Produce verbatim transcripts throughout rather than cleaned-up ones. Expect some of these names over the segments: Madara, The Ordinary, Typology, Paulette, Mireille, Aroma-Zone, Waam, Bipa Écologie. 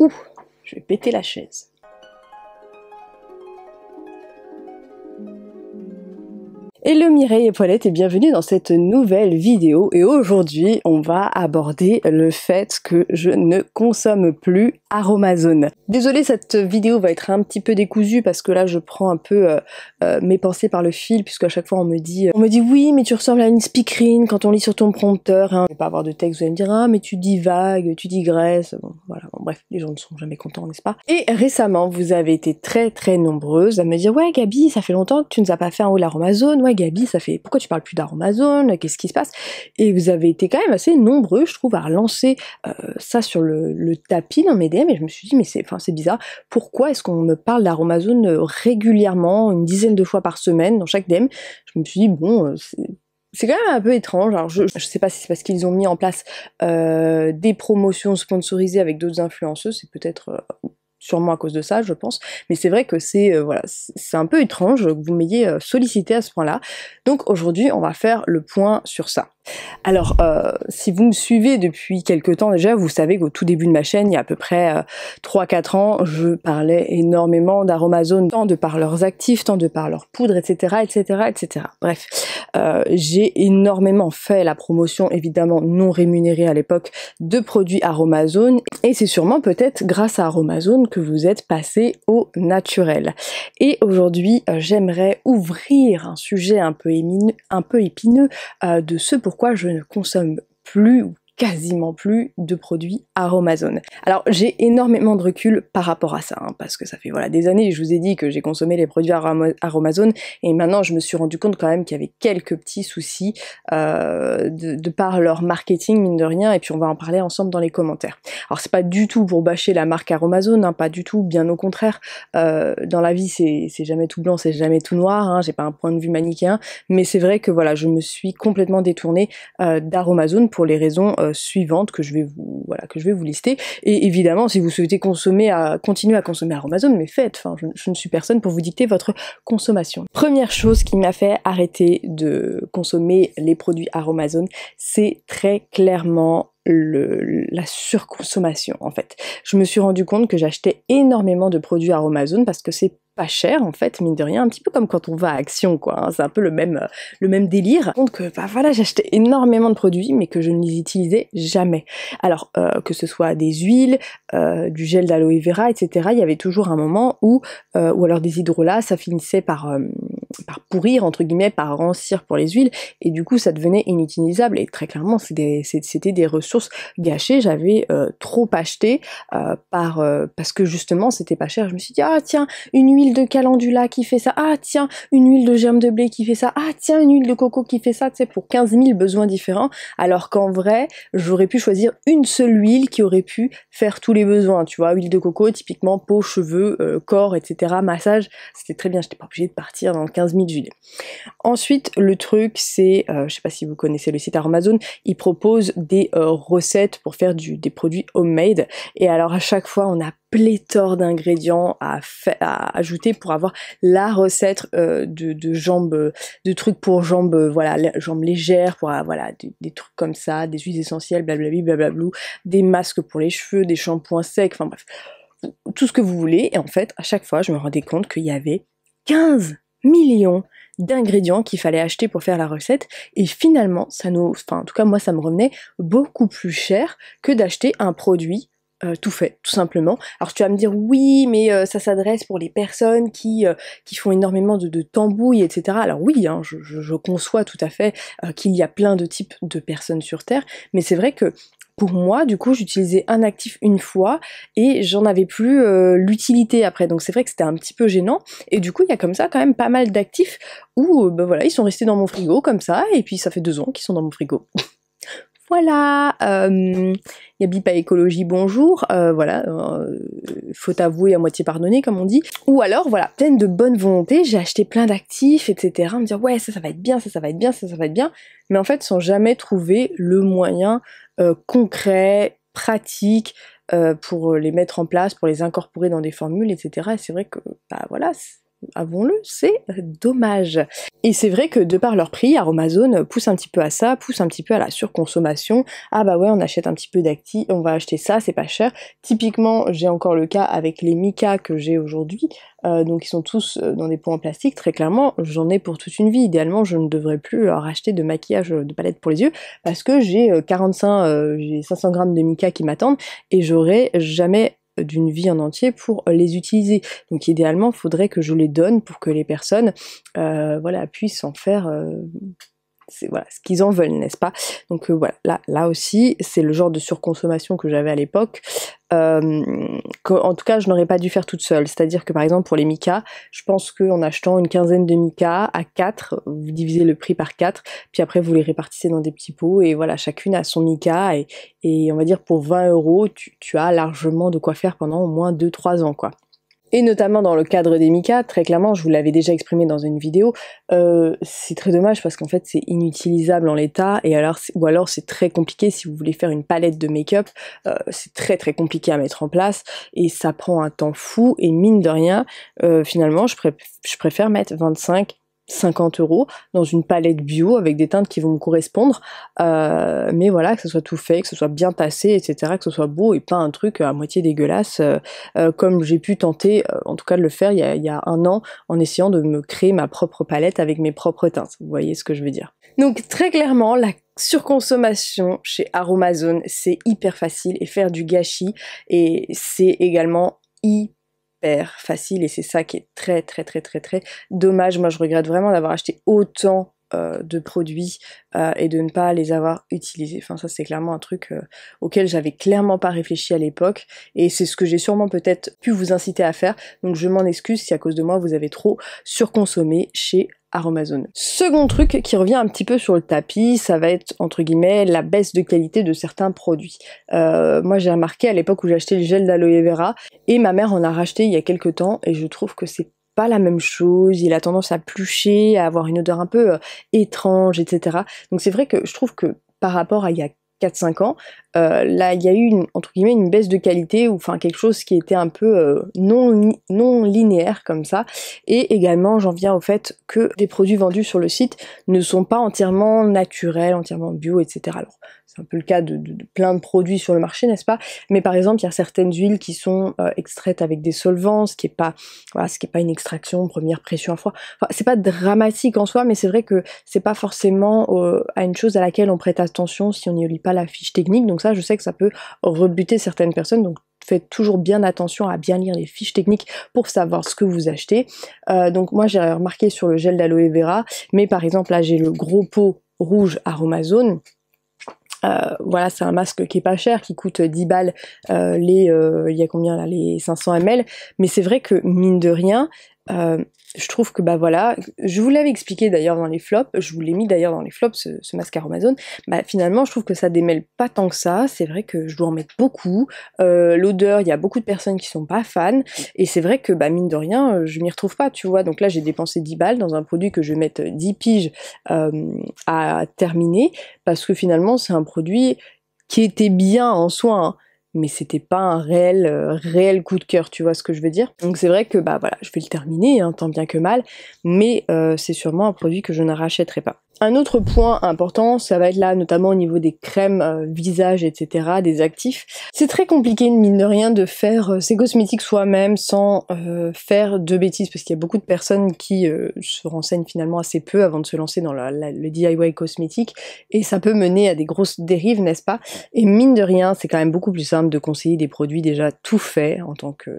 Ouh, je vais péter la chaise. Hello Mireille et Paulette et bienvenue dans cette nouvelle vidéo, et aujourd'hui on va aborder le fait que je ne consomme plus Aroma-Zone. Désolée, cette vidéo va être un petit peu décousue parce que là je prends un peu euh, euh, mes pensées par le fil, puisque à chaque fois on me dit euh, on me dit oui mais tu ressembles à une speakerine quand on lit sur ton prompteur, hein. Je vais pas avoir de texte, vous allez me dire ah mais tu dis vague, tu digresses, bon voilà, bon, bref, les gens ne sont jamais contents, n'est-ce pas? Et récemment vous avez été très très nombreuses à me dire ouais Gabi, ça fait longtemps que tu ne nous as pas fait un haul Aroma-Zone, ouais, Gabi, ça fait pourquoi tu parles plus d'Aroma-Zone, qu'est-ce qui se passe? Et vous avez été quand même assez nombreux, je trouve, à relancer euh, ça sur le, le tapis dans mes D M, et je me suis dit mais c'est enfin, c'est bizarre, pourquoi est-ce qu'on me parle d'Aroma-Zone régulièrement, une dizaine de fois par semaine dans chaque D M? Je me suis dit bon, euh, c'est... C'est quand même un peu étrange. Alors je, je sais pas si c'est parce qu'ils ont mis en place euh, des promotions sponsorisées avec d'autres influenceuses, c'est peut-être euh, sûrement à cause de ça, je pense. Mais c'est vrai que c'est euh, voilà, c'est un peu étrange que vous m'ayez euh, sollicité à ce point-là. Donc aujourd'hui, on va faire le point sur ça. Alors, euh, si vous me suivez depuis quelques temps déjà, vous savez qu'au tout début de ma chaîne, il y a à peu près euh, trois quatre ans, je parlais énormément d'Aroma-Zone, tant de par leurs actifs, tant de par leurs poudres, et cetera, et cetera, et cetera. Bref, euh, j'ai énormément fait la promotion, évidemment non rémunérée à l'époque, de produits Aroma-Zone, et c'est sûrement peut-être grâce à Aroma-Zone que vous êtes passé au naturel. Et aujourd'hui, euh, j'aimerais ouvrir un sujet un peu, émineux, un peu épineux euh, de ce pourquoi Pourquoi je ne consomme plus ou quasiment plus de produits Aroma-Zone. Alors j'ai énormément de recul par rapport à ça, hein, parce que ça fait voilà des années, je vous ai dit que j'ai consommé les produits Aroma-Zone, et maintenant je me suis rendu compte quand même qu'il y avait quelques petits soucis euh, de, de par leur marketing, mine de rien, et puis on va en parler ensemble dans les commentaires. Alors c'est pas du tout pour bâcher la marque Aroma-Zone, hein, pas du tout, bien au contraire, euh, dans la vie c'est jamais tout blanc, c'est jamais tout noir, hein, j'ai pas un point de vue manichéen, mais c'est vrai que voilà, je me suis complètement détournée euh, d'Aroma-Zone pour les raisons euh, suivante que je vais vous voilà que je vais vous lister. Et évidemment si vous souhaitez consommer à continuer à consommer Aroma-Zone, mais faites, enfin je, je ne suis personne pour vous dicter votre consommation. Première chose qui m'a fait arrêter de consommer les produits Aroma-Zone, c'est très clairement Le, la surconsommation en fait. Je me suis rendu compte que j'achetais énormément de produits Aroma-Zone parce que c'est pas cher en fait, mine de rien, un petit peu comme quand on va à Action quoi, hein, c'est un peu le même, le même délire. Donc bah voilà, j'achetais énormément de produits mais que je ne les utilisais jamais. Alors euh, que ce soit des huiles, euh, du gel d'aloe vera, et cetera, il y avait toujours un moment où, euh, ou alors des hydrolats, ça finissait par... Euh, par pourrir entre guillemets, par rancir pour les huiles, et du coup ça devenait inutilisable, et très clairement c'était des ressources gâchées. J'avais euh, trop acheté euh, par, euh, parce que justement c'était pas cher. Je me suis dit ah tiens une huile de calendula qui fait ça, ah tiens une huile de germe de blé qui fait ça, ah tiens une huile de coco qui fait ça, tu sais, pour quinze mille besoins différents, alors qu'en vrai j'aurais pu choisir une seule huile qui aurait pu faire tous les besoins, tu vois, huile de coco typiquement peau, cheveux, euh, corps, etc., massage, c'était très bien, j'étais pas obligée de partir dans le quinze mille huiles. Ensuite le truc c'est, euh, je sais pas si vous connaissez le site Aroma-Zone, ils proposent des euh, recettes pour faire du, des produits homemade, et alors à chaque fois on a pléthore d'ingrédients à, à ajouter pour avoir la recette euh, de, de jambes, de trucs pour jambes, voilà, jambes légères, pour voilà, des, des trucs comme ça, des huiles essentielles, blablabla, blablabla, des masques pour les cheveux, des shampoings secs, enfin bref, tout ce que vous voulez. Et en fait à chaque fois je me rendais compte qu'il y avait quinze millions d'ingrédients qu'il fallait acheter pour faire la recette, et finalement ça nous, enfin en tout cas moi ça me revenait beaucoup plus cher que d'acheter un produit Euh, tout fait, tout simplement. Alors tu vas me dire oui mais euh, ça s'adresse pour les personnes qui, euh, qui font énormément de, de tambouilles, et cetera. Alors oui, hein, je, je, je conçois tout à fait euh, qu'il y a plein de types de personnes sur Terre, mais c'est vrai que pour moi, du coup, j'utilisais un actif une fois et j'en avais plus euh, l'utilité après. Donc c'est vrai que c'était un petit peu gênant. Et du coup, il y a comme ça quand même pas mal d'actifs où euh, ben voilà, ils sont restés dans mon frigo comme ça, et puis ça fait deux ans qu'ils sont dans mon frigo. Voilà, euh, y a Bipa Écologie, bonjour, euh, voilà, euh, faut avouer à moitié pardonner comme on dit. Ou alors, voilà, pleine de bonne volonté, j'ai acheté plein d'actifs, et cetera, me dire ouais, ça, ça va être bien, ça, ça va être bien, ça, ça va être bien, mais en fait, sans jamais trouver le moyen euh, concret, pratique, euh, pour les mettre en place, pour les incorporer dans des formules, et cetera. Et c'est vrai que, bah voilà, avouons-le, c'est dommage. Et c'est vrai que de par leur prix, Aroma-Zone pousse un petit peu à ça, pousse un petit peu à la surconsommation. Ah bah ouais, on achète un petit peu d'acti, on va acheter ça, c'est pas cher. Typiquement, j'ai encore le cas avec les Mika que j'ai aujourd'hui, euh, donc ils sont tous dans des pots en plastique, très clairement, j'en ai pour toute une vie. Idéalement, je ne devrais plus racheter de maquillage, de palette pour les yeux, parce que j'ai quarante-cinq, euh, j'ai cinq cents grammes de Mika qui m'attendent, et j'aurai jamais d'une vie en entier pour les utiliser. Donc idéalement, il faudrait que je les donne pour que les personnes euh, voilà, puissent en faire euh, voilà, ce qu'ils en veulent, n'est-ce pas? Donc euh, voilà, là, là aussi, c'est le genre de surconsommation que j'avais à l'époque. Euh, en tout cas, je n'aurais pas dû faire toute seule. C'est-à-dire que par exemple, pour les Mika, je pense qu'en achetant une quinzaine de Mika à quatre, vous divisez le prix par quatre, puis après vous les répartissez dans des petits pots, et voilà, chacune a son Mika, et, et on va dire pour vingt euros, tu, tu as largement de quoi faire pendant au moins deux trois ans, quoi. Et notamment dans le cadre des Mika, très clairement, je vous l'avais déjà exprimé dans une vidéo, euh, c'est très dommage parce qu'en fait c'est inutilisable en l'état, et alors ou alors c'est très compliqué si vous voulez faire une palette de make-up, euh, c'est très très compliqué à mettre en place, et ça prend un temps fou, et mine de rien, euh, finalement je, pré je préfère mettre vingt-cinq cinquante euros dans une palette bio avec des teintes qui vont me correspondre, euh, mais voilà, que ce soit tout fait, que ce soit bien tassé, etc., que ce soit beau et pas un truc à moitié dégueulasse, euh, euh, comme j'ai pu tenter euh, en tout cas de le faire il y, a, il y a un an en essayant de me créer ma propre palette avec mes propres teintes, vous voyez ce que je veux dire. Donc très clairement, la surconsommation chez Aroma-Zone, c'est hyper facile, et faire du gâchis, et c'est également hyper facile, et c'est ça qui est très très très très très dommage. Moi je regrette vraiment d'avoir acheté autant euh, de produits euh, et de ne pas les avoir utilisés. Enfin ça c'est clairement un truc euh, auquel j'avais clairement pas réfléchi à l'époque, et c'est ce que j'ai sûrement peut-être pu vous inciter à faire, donc je m'en excuse si à cause de moi vous avez trop surconsommé chez Aroma-Zone. Second truc qui revient un petit peu sur le tapis, ça va être entre guillemets la baisse de qualité de certains produits. Euh, moi j'ai remarqué à l'époque où j'ai acheté le gel d'aloe vera, et ma mère en a racheté il y a quelques temps, et je trouve que c'est pas la même chose, il a tendance à plucher, à avoir une odeur un peu euh, étrange, et cetera. Donc c'est vrai que je trouve que par rapport à il y a quatre cinq ans, euh, là il y a eu une, entre guillemets, une baisse de qualité, ou enfin quelque chose qui était un peu euh, non, non linéaire comme ça, et également j'en viens au fait que les produits vendus sur le site ne sont pas entièrement naturels, entièrement bio, et cetera. Alors c'est un peu le cas de, de, de plein de produits sur le marché, n'est-ce pas? Mais par exemple il y a certaines huiles qui sont euh, extraites avec des solvants, ce qui est pas, voilà, ce qui est pas une extraction, première pression à froid, enfin, c'est pas dramatique en soi, mais c'est vrai que c'est pas forcément euh, à une chose à laquelle on prête attention si on n'y lit pas la fiche technique, donc ça je sais que ça peut rebuter certaines personnes, donc faites toujours bien attention à bien lire les fiches techniques pour savoir ce que vous achetez. Euh, donc moi j'ai remarqué sur le gel d'aloe vera, mais par exemple là j'ai le gros pot rouge Aroma-Zone. Euh, voilà, c'est un masque qui est pas cher, qui coûte dix balles, euh, les, euh, il y a combien là, les cinq cents millilitres, mais c'est vrai que mine de rien, euh, je trouve que bah voilà, je vous l'avais expliqué d'ailleurs dans les flops, je vous l'ai mis d'ailleurs dans les flops ce, ce masque Aroma-Zone, bah finalement je trouve que ça démêle pas tant que ça, c'est vrai que je dois en mettre beaucoup, euh, l'odeur, il y a beaucoup de personnes qui sont pas fans, et c'est vrai que bah mine de rien, je m'y retrouve pas, tu vois, donc là j'ai dépensé dix balles dans un produit que je vais mettre dix piges euh, à terminer, parce que finalement c'est un produit qui était bien en soi, hein, mais c'était pas un réel, euh, réel coup de cœur, tu vois ce que je veux dire. Donc c'est vrai que bah voilà, je vais le terminer, hein, tant bien que mal, mais euh, c'est sûrement un produit que je ne rachèterai pas. Un autre point important, ça va être là, notamment au niveau des crèmes, euh, visage, et cetera, des actifs. C'est très compliqué, mine de rien, de faire euh, ses cosmétiques soi-même sans euh, faire de bêtises, parce qu'il y a beaucoup de personnes qui euh, se renseignent finalement assez peu avant de se lancer dans la, la, le D I Y cosmétique, et ça peut mener à des grosses dérives, n'est-ce pas? Et mine de rien, c'est quand même beaucoup plus simple de conseiller des produits déjà tout faits en tant que euh,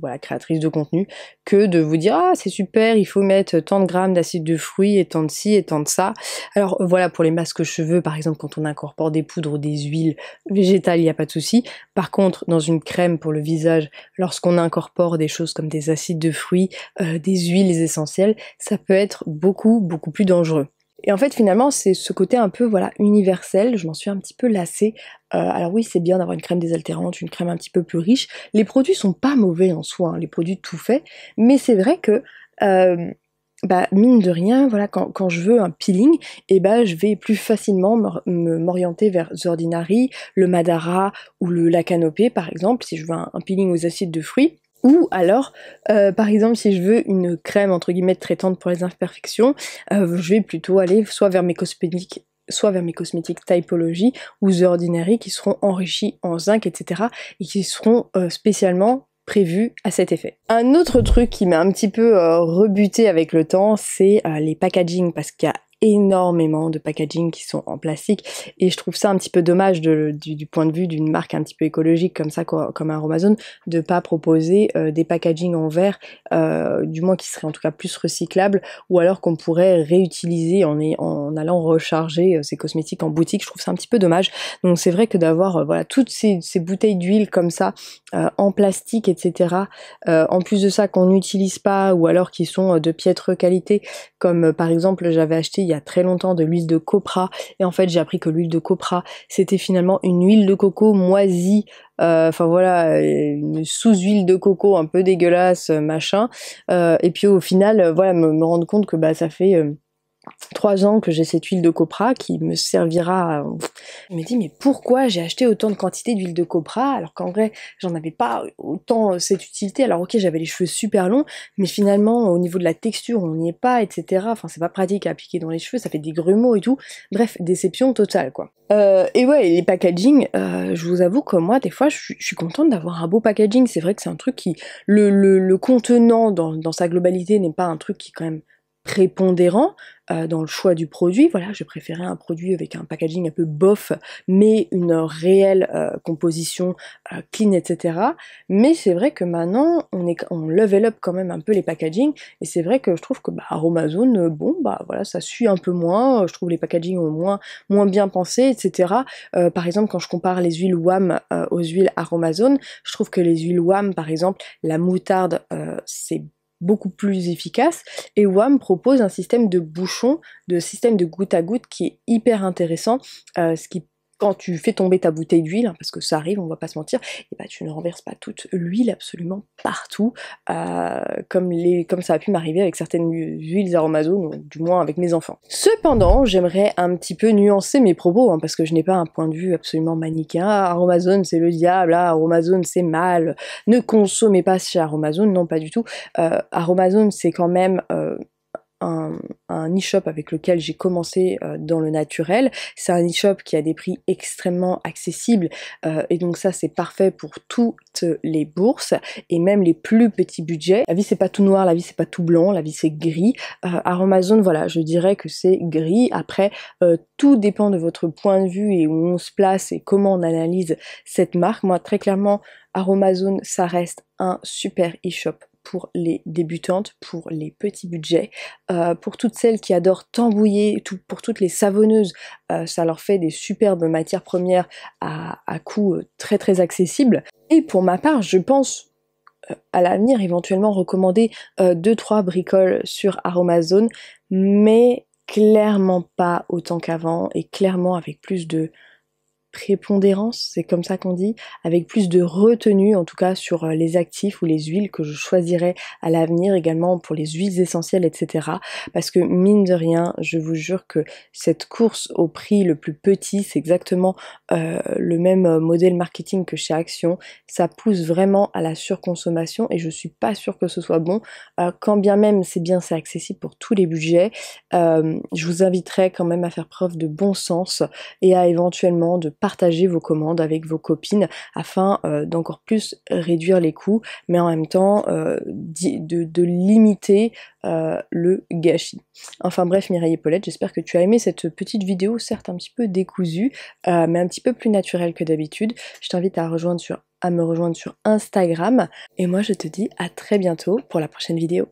voilà, créatrice de contenu, que de vous dire « Ah, c'est super, il faut mettre tant de grammes d'acide de fruits, et tant de ci, et tant de ça ». Alors voilà, pour les masques cheveux par exemple, quand on incorpore des poudres ou des huiles végétales, il n'y a pas de souci. Par contre, dans une crème pour le visage, lorsqu'on incorpore des choses comme des acides de fruits, euh, des huiles essentielles, ça peut être beaucoup beaucoup plus dangereux. Et en fait finalement c'est ce côté un peu voilà universel, je m'en suis un petit peu lassée. Euh, alors oui, c'est bien d'avoir une crème désaltérante, une crème un petit peu plus riche, les produits sont pas mauvais en soi, hein, les produits tout faits, mais c'est vrai que euh, bah mine de rien, voilà, quand, quand je veux un peeling, et bah je vais plus facilement m'orienter vers The Ordinary, le Madara ou le la canopée par exemple, si je veux un, un peeling aux acides de fruits, Ou alors, euh, par exemple, si je veux une crème entre guillemets traitante pour les imperfections, euh, je vais plutôt aller soit vers mes cosmétiques, soit vers mes cosmétiques Typology ou The Ordinary qui seront enrichis en zinc, et cetera et qui seront euh, spécialement prévus à cet effet. Un autre truc qui m'a un petit peu euh, rebuté avec le temps, c'est euh, les packaging, parce qu'il y a énormément de packaging qui sont en plastique et je trouve ça un petit peu dommage de, du, du point de vue d'une marque un petit peu écologique comme ça, comme Aroma-Zone, de pas proposer euh, des packaging en verre, euh, du moins qui seraient en tout cas plus recyclables ou alors qu'on pourrait réutiliser en, en allant recharger ces cosmétiques en boutique. Je trouve ça un petit peu dommage. Donc c'est vrai que d'avoir euh, voilà, toutes ces, ces bouteilles d'huile comme ça euh, en plastique, et cetera. Euh, en plus de ça qu'on n'utilise pas ou alors qui sont de piètre qualité, comme euh, par exemple j'avais acheté il y a très longtemps de l'huile de copra et en fait j'ai appris que l'huile de copra c'était finalement une huile de coco moisie, enfin euh, voilà, une sous-huile de coco un peu dégueulasse machin, euh, et puis au final euh, voilà me, me rendre compte que bah ça fait euh, trois ans que j'ai cette huile de copra qui me servira à... Je me dis mais pourquoi j'ai acheté autant de quantité d'huile de copra alors qu'en vrai j'en avais pas autant cette utilité. Alors ok, j'avais les cheveux super longs mais finalement au niveau de la texture on n'y est pas, etc. Enfin c'est pas pratique à appliquer dans les cheveux, ça fait des grumeaux et tout, bref déception totale quoi. Euh, et ouais, les packaging, euh, je vous avoue que moi des fois je suis contente d'avoir un beau packaging. C'est vrai que c'est un truc qui, le, le, le contenant dans, dans sa globalité n'est pas un truc qui quand même prépondérant euh, dans le choix du produit. Voilà, je préférais un produit avec un packaging un peu bof, mais une réelle euh, composition euh, clean, et cetera. Mais c'est vrai que maintenant, on, est, on level up quand même un peu les packagings, et c'est vrai que je trouve que bah, Aroma-Zone, bon, bah voilà, ça suit un peu moins, je trouve les packagings au moins, moins bien pensés, et cetera. Euh, par exemple, quand je compare les huiles Waam euh, aux huiles Aroma-Zone, je trouve que les huiles Waam, par exemple, la moutarde, euh, c'est beaucoup plus efficace, et Waam propose un système de bouchon, de système de goutte à goutte qui est hyper intéressant, euh, ce qui, quand tu fais tomber ta bouteille d'huile, hein, parce que ça arrive, on va pas se mentir, et bah, tu ne renverses pas toute l'huile absolument partout, euh, comme, les, comme ça a pu m'arriver avec certaines huiles Aroma-Zone, du moins avec mes enfants. Cependant, j'aimerais un petit peu nuancer mes propos, hein, parce que je n'ai pas un point de vue absolument manichéen. Aroma-Zone c'est le diable, ah, Aroma-Zone c'est mal, ne consommez pas chez Aroma-Zone, non pas du tout. Euh, Aroma-Zone c'est quand même... Euh, un, un e-shop avec lequel j'ai commencé euh, dans le naturel. C'est un e-shop qui a des prix extrêmement accessibles, euh, et donc ça c'est parfait pour toutes les bourses et même les plus petits budgets. La vie c'est pas tout noir, la vie c'est pas tout blanc, la vie c'est gris. euh, Aroma-Zone, voilà, je dirais que c'est gris. Après euh, tout dépend de votre point de vue et où on se place et comment on analyse cette marque. Moi très clairement Aroma-Zone ça reste un super e-shop pour les débutantes, pour les petits budgets, euh, pour toutes celles qui adorent tambouiller, tout, pour toutes les savonneuses, euh, ça leur fait des superbes matières premières à, à coût très très accessible. Et pour ma part, je pense euh, à l'avenir éventuellement recommander euh, deux trois bricoles sur Aroma-Zone, mais clairement pas autant qu'avant et clairement avec plus de prépondérance, c'est comme ça qu'on dit, avec plus de retenue en tout cas sur les actifs ou les huiles que je choisirais à l'avenir, également pour les huiles essentielles, et cetera. Parce que mine de rien, je vous jure que cette course au prix le plus petit, c'est exactement euh, le même modèle marketing que chez Action, ça pousse vraiment à la surconsommation et je suis pas sûre que ce soit bon, euh, quand bien même c'est bien, c'est accessible pour tous les budgets. Euh, je vous inviterai quand même à faire preuve de bon sens et à éventuellement de partagez vos commandes avec vos copines afin euh, d'encore plus réduire les coûts, mais en même temps euh, de, de limiter euh, le gâchis. Enfin bref, Mireille et Paulette, j'espère que tu as aimé cette petite vidéo, certes un petit peu décousue, euh, mais un petit peu plus naturelle que d'habitude. Je t'invite à, rejoindre sur, à me rejoindre sur Instagram, et moi je te dis à très bientôt pour la prochaine vidéo.